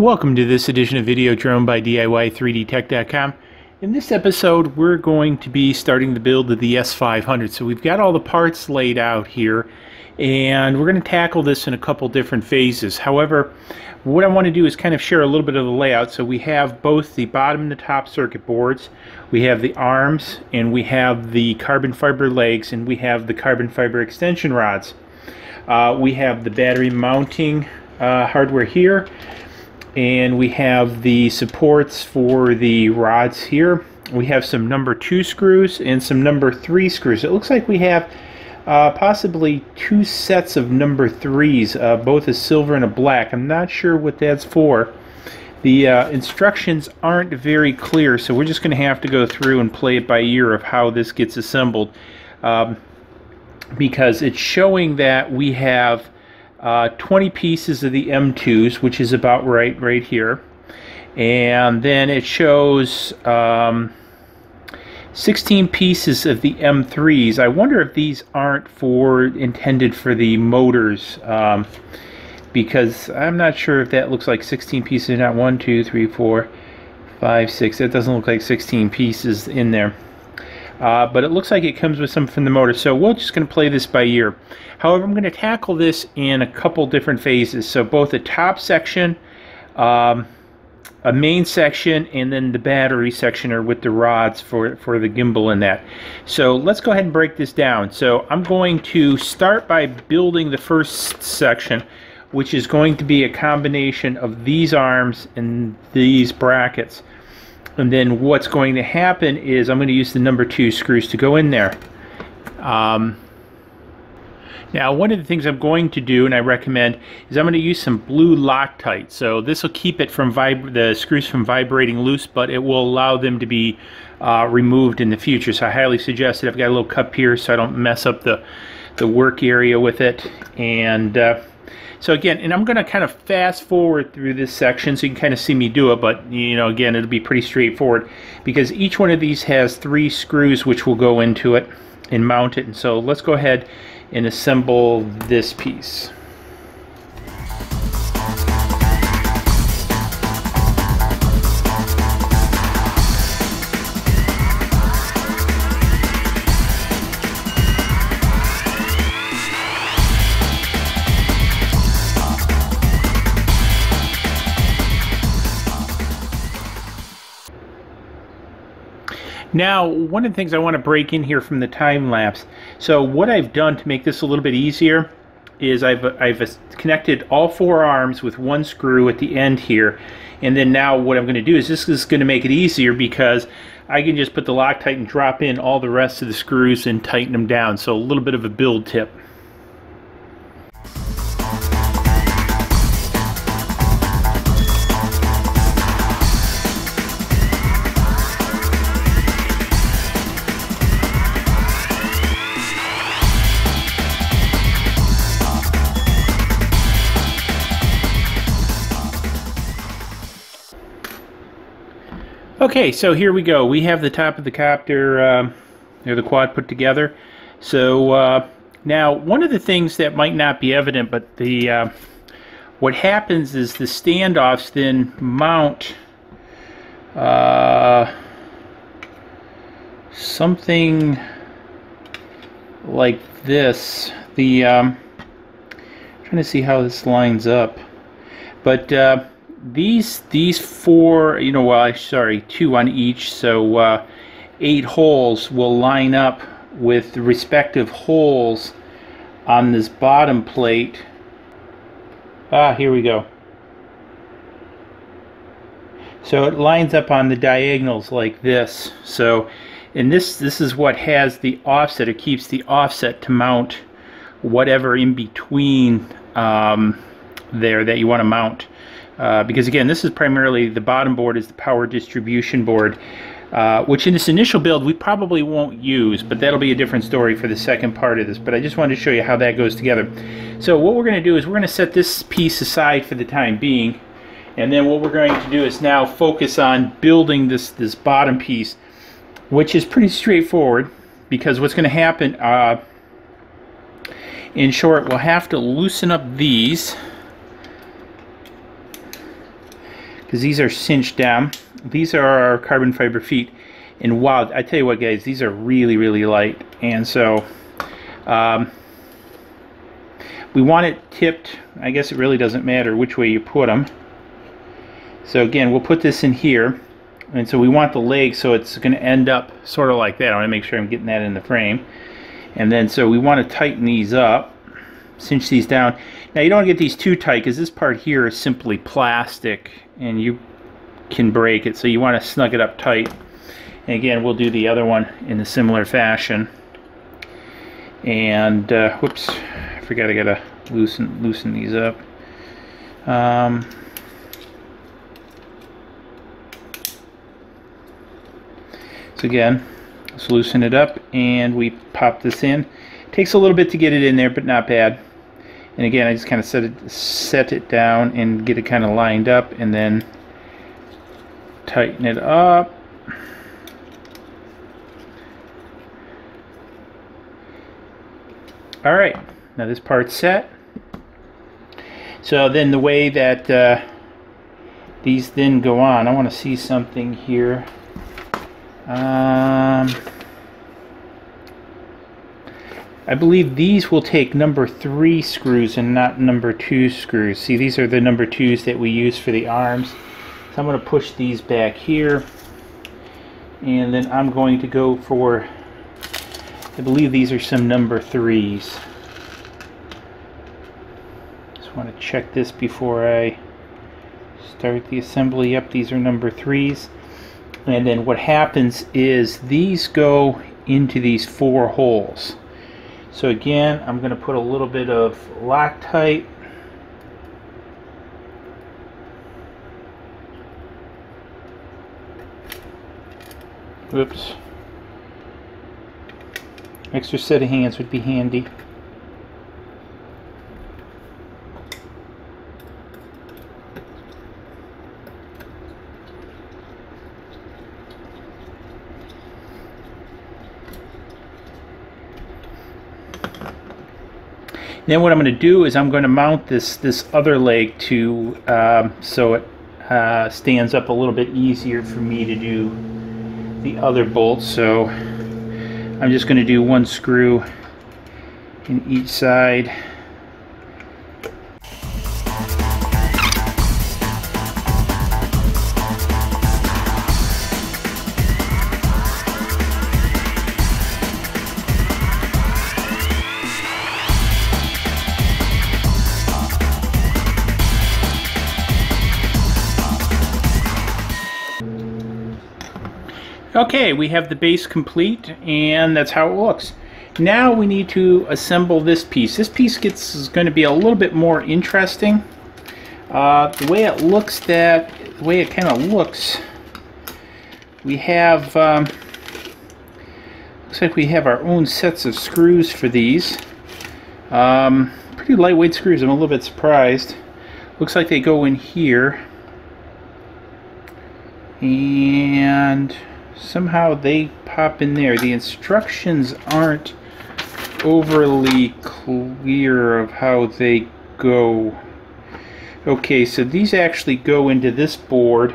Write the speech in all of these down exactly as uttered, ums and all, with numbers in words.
Welcome to this edition of Video Drone by D I Y three D tech dot com. In this episode we're going to be starting the build of the S five hundred. So we've got all the parts laid out here and we're going to tackle this in a couple different phases. However, what I want to do is kind of share a little bit of the layout. So we have both the bottom and the top circuit boards, we have the arms, and we have the carbon fiber legs, and we have the carbon fiber extension rods. Uh, we have the battery mounting uh, hardware here, and we have the supports for the rods here. We have some number two screws and some number three screws. It looks like we have uh, possibly two sets of number threes, uh, both a silver and a black. I'm not sure what that's for. The uh, instructions aren't very clear, so we're just going to have to go through and play it by ear of how this gets assembled, um, because it's showing that we have Uh, twenty pieces of the M twos, which is about right right here, and then it shows um, sixteen pieces of the M threes. I wonder if these aren't for intended for the motors, um, because I'm not sure if that looks like sixteen pieces. Not one, two, three, four, five, six. That doesn't look like sixteen pieces in there. Uh, but it looks like it comes with some from the motor, so we're just going to play this by ear. However, I'm going to tackle this in a couple different phases, so both the top section, um, a main section, and then the battery section are with the rods for, for the gimbal and that. So let's go ahead and break this down. So I'm going to start by building the first section, which is going to be a combination of these arms and these brackets. And then what's going to happen is I'm going to use the number two screws to go in there. Um, now, one of the things I'm going to do, and I recommend, is I'm going to use some blue Loctite. So this will keep it from vib the screws from vibrating loose, but it will allow them to be uh, removed in the future. So I highly suggest it. I've got a little cup here so I don't mess up the the work area with it. And uh, So again, and I'm going to kind of fast forward through this section so you can kind of see me do it, but, you know, again, it'll be pretty straightforward because each one of these has three screws which will go into it and mount it. And so let's go ahead and assemble this piece. Now, one of the things I want to break in here from the time lapse, so what I've done to make this a little bit easier is I've, I've connected all four arms with one screw at the end here, and then now what I'm going to do is this is going to make it easier because I can just put the Loctite and drop in all the rest of the screws and tighten them down. So a little bit of a build tip. Okay, so here we go. We have the top of the copter, um, or the quad, put together. So uh, now, one of the things that might not be evident, but the uh, what happens is the standoffs then mount uh, something like this. The um, I'm trying to see how this lines up, but. Uh, These these four, you know, well, sorry, two on each, so uh, eight holes will line up with the respective holes on this bottom plate. Ah, here we go. So it lines up on the diagonals like this. So, and this this is what has the offset. It keeps the offset to mount whatever in between um, there that you want to mount. Uh, because again, this is primarily the bottom board is the power distribution board, uh, which in this initial build we probably won't use, but that'll be a different story for the second part of this. But I just wanted to show you how that goes together. So what we're going to do is we're going to set this piece aside for the time being, and then what we're going to do is now focus on building this this bottom piece, which is pretty straightforward because what's going to happen, uh, in short, we'll have to loosen up these. because these are cinched down. These are our carbon fiber feet, and wow, I tell you what guys, these are really really light, and so um, we want it tipped. I guess it really doesn't matter which way you put them. So again, we'll put this in here, and so we want the leg, so it's going to end up sort of like that. I want to make sure I'm getting that in the frame. And then so we want to tighten these up, cinch these down. Now you don't want to get these too tight, because this part here is simply plastic and you can break it, so you want to snug it up tight. And again, we'll do the other one in a similar fashion. And uh, whoops, I forgot I gotta loosen loosen these up. Um, so again, let's loosen it up, and we pop this in. Takes a little bit to get it in there, but not bad. And again, I just kind of set it set it down and get it kind of lined up, and then tighten it up. All right, now this part's set. So then the way that uh, these then go on, I want to see something here. Um, I believe these will take number three screws and not number two screws. See, these are the number twos that we use for the arms. So I'm going to push these back here, and then I'm going to go for, I believe these are some number threes. Just want to check this before I start the assembly. Yep, these are number threes. And then what happens is these go into these four holes. So again, I'm going to put a little bit of Loctite. Oops. Extra set of hands would be handy. Then what I'm going to do is I'm going to mount this this other leg to um, so it uh, stands up a little bit easier for me to do the other bolt. So I'm just going to do one screw in each side. Okay, we have the base complete, and that's how it looks. Now we need to assemble this piece. This piece gets is going to be a little bit more interesting. Uh, the way it looks, that the way it kind of looks, we have um, looks like we have our own sets of screws for these. Um, pretty lightweight screws. I'm a little bit surprised. Looks like they go in here, and somehow they pop in there. The instructions aren't overly clear of how they go. Okay, so these actually go into this board.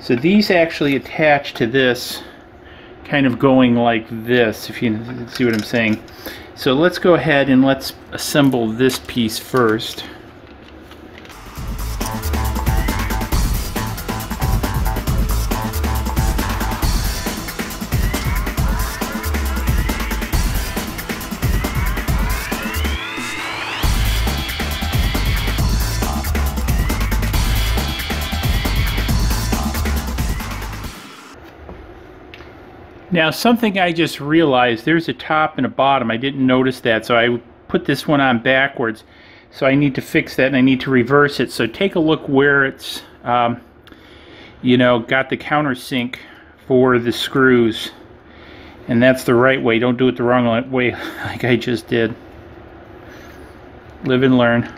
So these actually attach to this, kind of going like this, if you see what I'm saying. So let's go ahead and let's assemble this piece first. Now something I just realized, there's a top and a bottom. I didn't notice that, so I put this one on backwards. So I need to fix that, and I need to reverse it. So take a look where it's, um, you know, got the countersink for the screws. And that's the right way. Don't do it the wrong way like I just did. Live and learn.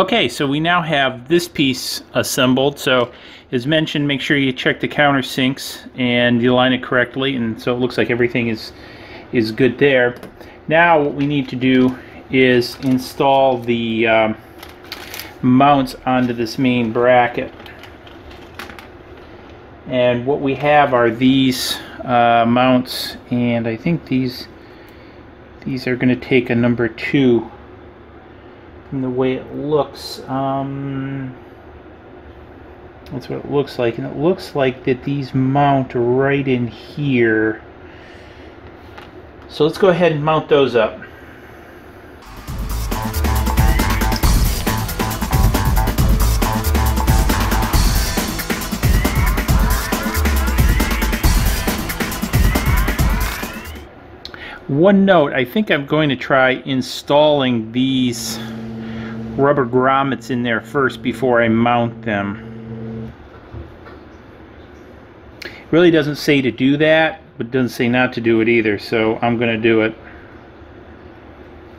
Okay, so we now have this piece assembled. So as mentioned, make sure you check the countersinks and you line it correctly, and so it looks like everything is is good there. Now what we need to do is install the um, mounts onto this main bracket, and what we have are these uh, mounts, and I think these these are going to take a number two from the way it looks. Um, that's what it looks like, and it looks like that these mount right in here, so let's go ahead and mount those up. One note, I think I'm going to try installing these rubber grommets in there first before I mount them. It really doesn't say to do that, but it doesn't say not to do it either, so I'm going to do it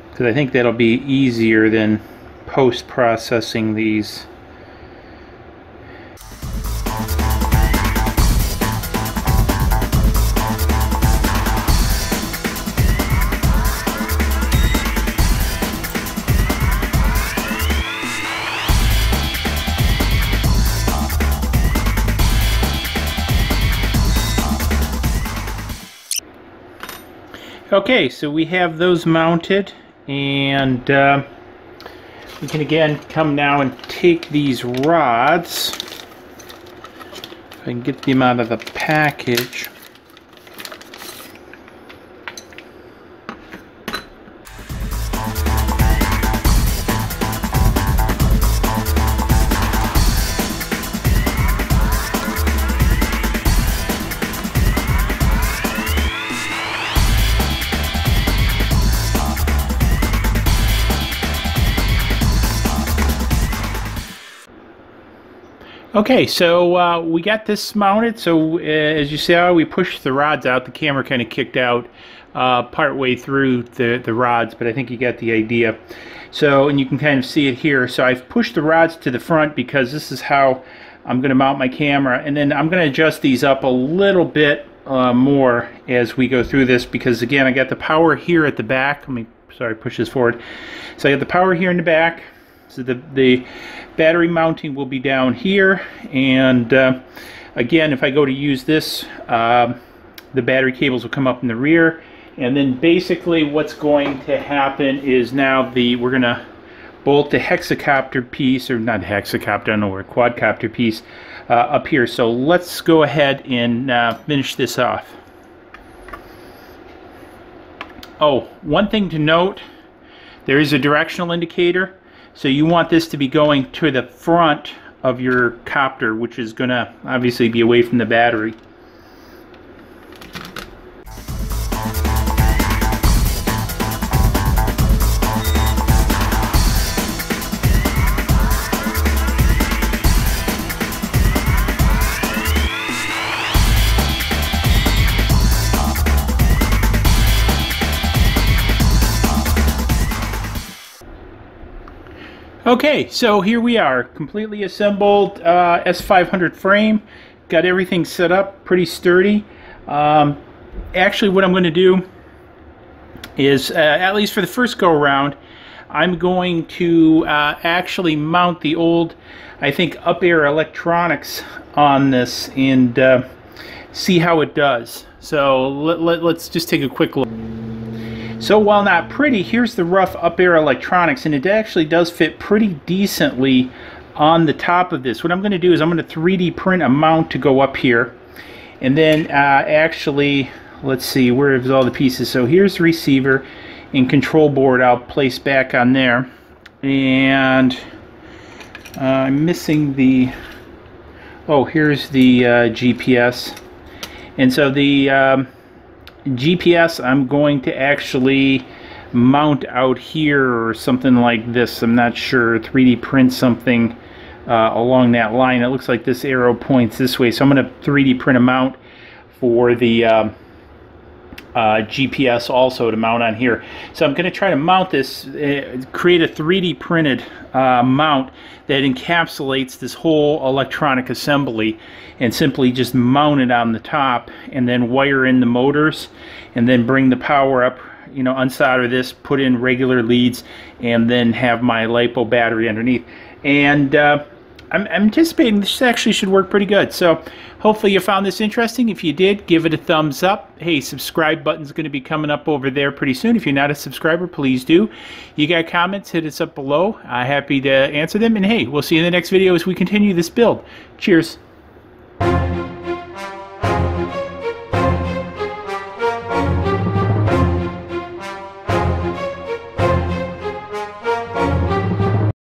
because I think that'll be easier than post-processing these. Okay, so we have those mounted, and uh, we can again come now and take these rods, if I can get them out of the package. Okay, so uh, we got this mounted. So uh, as you saw, we pushed the rods out. The camera kind of kicked out uh, partway through the, the rods, but I think you got the idea. So, and you can kind of see it here. So I've pushed the rods to the front because this is how I'm going to mount my camera. And then I'm going to adjust these up a little bit uh, more as we go through this because, again, I got the power here at the back. Let me, sorry, push this forward. So I got the power here in the back. So the, the battery mounting will be down here, and uh, again, if I go to use this, uh, the battery cables will come up in the rear, and then basically what's going to happen is now the we're going to bolt the hexacopter piece, or not hexacopter, I don't know where, quadcopter piece uh, up here. So let's go ahead and uh, finish this off. Oh, one thing to note, there is a directional indicator. So you want this to be going to the front of your copter, which is going to obviously be away from the battery. Okay, so here we are, completely assembled uh, S five hundred frame. Got everything set up, pretty sturdy. Um, actually, what I'm going to do is, uh, at least for the first go around, I'm going to uh, actually mount the old, I think, UpAir electronics on this and uh, see how it does. So let, let, let's just take a quick look. So while not pretty, here's the rough UpAir electronics, and it actually does fit pretty decently on the top of this. What I'm going to do is I'm going to three D print a mount to go up here, and then uh, actually, let's see, where is all the pieces? So here's the receiver and control board I'll place back on there, and uh, I'm missing the, oh, here's the uh, G P S, and so the um, G P S I'm going to actually mount out here or something like this. I'm not sure, three D print something uh, along that line. It looks like this arrow points this way, so I'm going to three D print a mount for the uh, uh, G P S also to mount on here. So I'm going to try to mount this, uh, create a three D printed uh, mount that encapsulates this whole electronic assembly, and simply just mount it on the top and then wire in the motors and then bring the power up, you know, unsolder this, put in regular leads, and then have my LiPo battery underneath. And uh, I'm, I'm anticipating this actually should work pretty good. So hopefully you found this interesting. If you did, give it a thumbs up. Hey, subscribe button's going to be coming up over there pretty soon. If you're not a subscriber, please do. You got comments, hit us up below. I'm happy to answer them. And hey, we'll see you in the next video as we continue this build. Cheers.